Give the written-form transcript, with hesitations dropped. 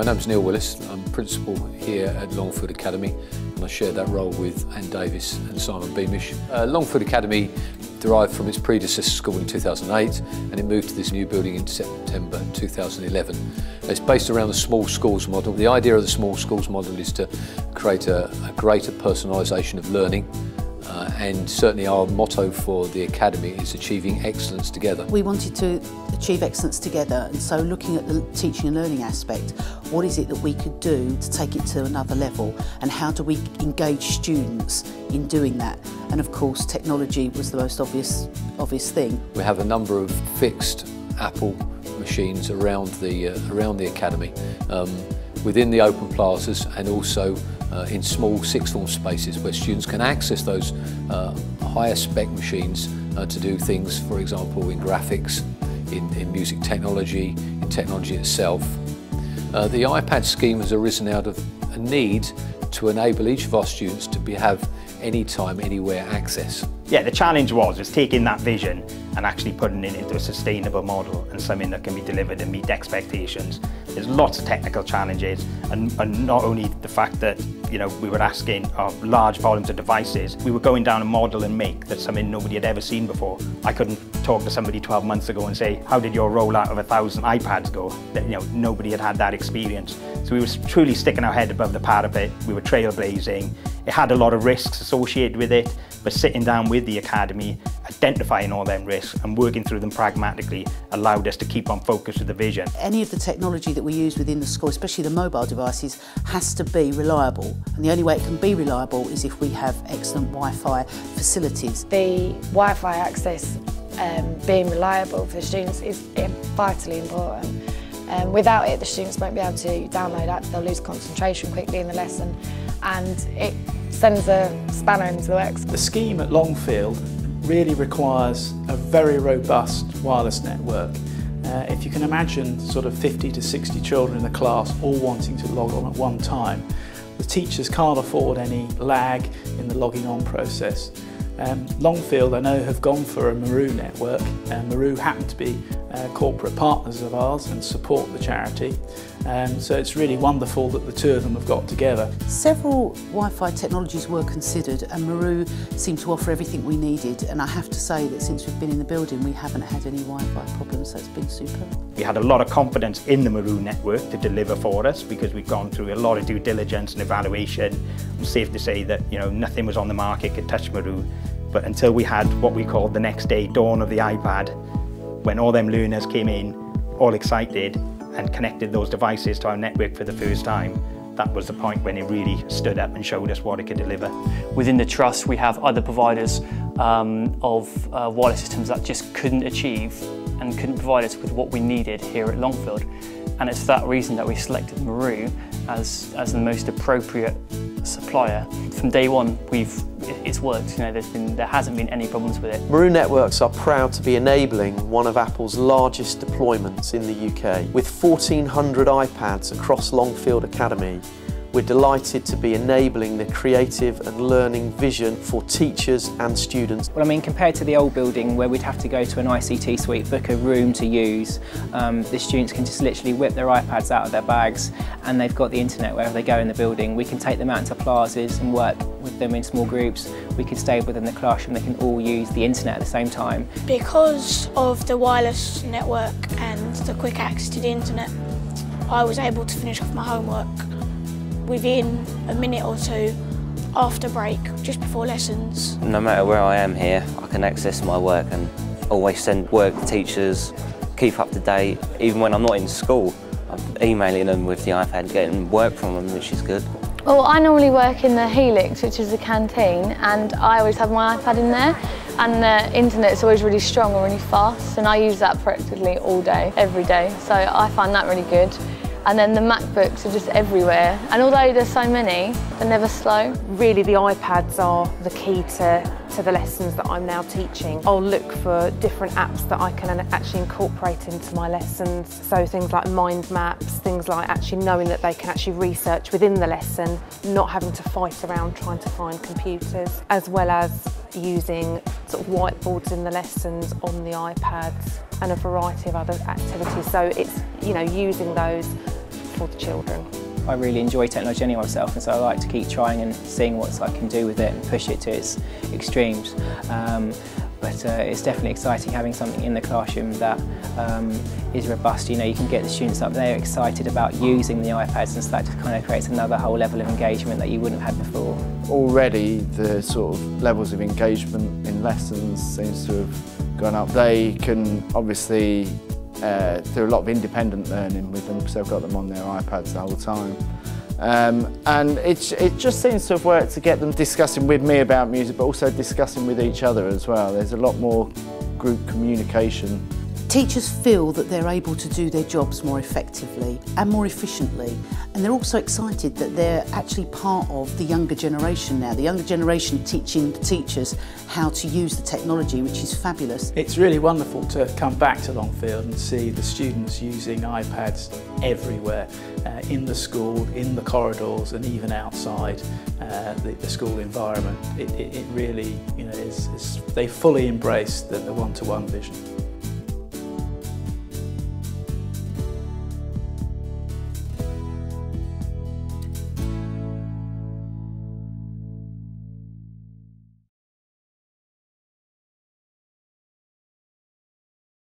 My name's Neil Willis, I'm principal here at Longfield Academy and I share that role with Anne Davis and Simon Beamish. Longfield Academy derived from its predecessor school in 2008 and it moved to this new building in September 2011. It's based around the small schools model. The idea of the small schools model is to create a greater personalisation of learning. And certainly our motto for the Academy is achieving excellence together. We wanted to achieve excellence together, and so looking at the teaching and learning aspect, what is it that we could do to take it to another level and how do we engage students in doing that? And of course technology was the most obvious thing. We have a number of fixed Apple machines around the Academy, within the open plazas and also in small sixth form spaces where students can access those higher spec machines to do things, for example, in graphics, in music technology, in technology itself. The iPad scheme has arisen out of a need to enable each of our students to have anytime, anywhere access. Yeah, the challenge was just taking that vision and actually putting it into a sustainable model and something that can be delivered and meet expectations. There's lots of technical challenges and not only the fact that, you know, we were asking of large volumes of devices, we were going down a model and make that's something nobody had ever seen before. I couldn't talk to somebody 12 months ago and say, how did your rollout of 1,000 iPads go? That, you know, nobody had had that experience. So we were truly sticking our head above the parapet, we were trailblazing. It had a lot of risks associated with it, but sitting down with the Academy, identifying all them risks and working through them pragmatically allowed us to keep on focus with the vision. Any of the technology that we use within the school, especially the mobile devices, has to be reliable. And the only way it can be reliable is if we have excellent Wi-Fi facilities. The Wi-Fi access being reliable for the students is vitally important. Without it, the students won't be able to download apps, they'll lose concentration quickly in the lesson and it sends a spanner into the works. The scheme at Longfield really requires a very robust wireless network. If you can imagine sort of 50 to 60 children in a class all wanting to log on at one time, the teachers can't afford any lag in the logging on process. Longfield, I know, have gone for a Meru network, and Meru happen to be corporate partners of ours and support the charity, so it's really wonderful that the two of them have got together. Several Wi-Fi technologies were considered and Meru seemed to offer everything we needed, and I have to say that since we've been in the building we haven't had any Wi-Fi problems, so it's been super. We had a lot of confidence in the Meru network to deliver for us because we've gone through a lot of due diligence and evaluation. I'm safe to say that, you know, nothing was on the market could touch Meru. But until we had what we called the next day dawn of the iPad, when all them learners came in, all excited, and connected those devices to our network for the first time, that was the point when it really stood up and showed us what it could deliver. Within the Trust, we have other providers of wireless systems that just couldn't achieve and couldn't provide us with what we needed here at Longfield. And it's for that reason that we selected Meru as the most appropriate supplier. From day one, it's worked. You know, there hasn't been any problems with it. Meru Networks are proud to be enabling one of Apple's largest deployments in the UK. With 1,400 iPads across Longfield Academy, we're delighted to be enabling the creative and learning vision for teachers and students. Well, I mean, compared to the old building where we'd have to go to an ICT suite, book a room to use, the students can just literally whip their iPads out of their bags and they've got the internet wherever they go in the building. We can take them out into plazas and work with them in small groups. We can stay within the classroom, they can all use the internet at the same time. Because of the wireless network and the quick access to the internet, I was able to finish off my homework within a minute or two after break, just before lessons. No matter where I am here, I can access my work and always send work to teachers, keep up to date. Even when I'm not in school, I'm emailing them with the iPad, getting work from them, which is good. Well, I normally work in the Helix, which is the canteen, and I always have my iPad in there, and the internet's always really strong and really fast, and I use that practically all day, every day, so I find that really good. And then the MacBooks are just everywhere. And although there's so many, they're never slow. Really, the iPads are the key to the lessons that I'm now teaching. I'll look for different apps that I can actually incorporate into my lessons. So things like mind maps, things like actually knowing that they can actually research within the lesson, not having to fight around trying to find computers, as well as using sort of whiteboards in the lessons on the iPads and a variety of other activities. So it's, you know, using those for the children. I really enjoy technology anyway myself, and so I like to keep trying and seeing what I can do with it and push it to its extremes. It's definitely exciting having something in the classroom that is robust. You know, you can get the students up there excited about using the iPads, and so that just kind of creates another whole level of engagement that you wouldn't have had before. Already the sort of levels of engagement in lessons seems to have gone up. They can obviously do a lot of independent learning with them because they've got them on their iPads the whole time. And it just seems to have worked to get them discussing with me about music, but also discussing with each other as well. There's a lot more group communication. Teachers feel that they're able to do their jobs more effectively and more efficiently, and they're also excited that they're actually part of the younger generation now, the younger generation teaching the teachers how to use the technology, which is fabulous. It's really wonderful to come back to Longfield and see the students using iPads everywhere, in the school, in the corridors and even outside the school environment. It really, you know, they fully embrace the one-to-one vision.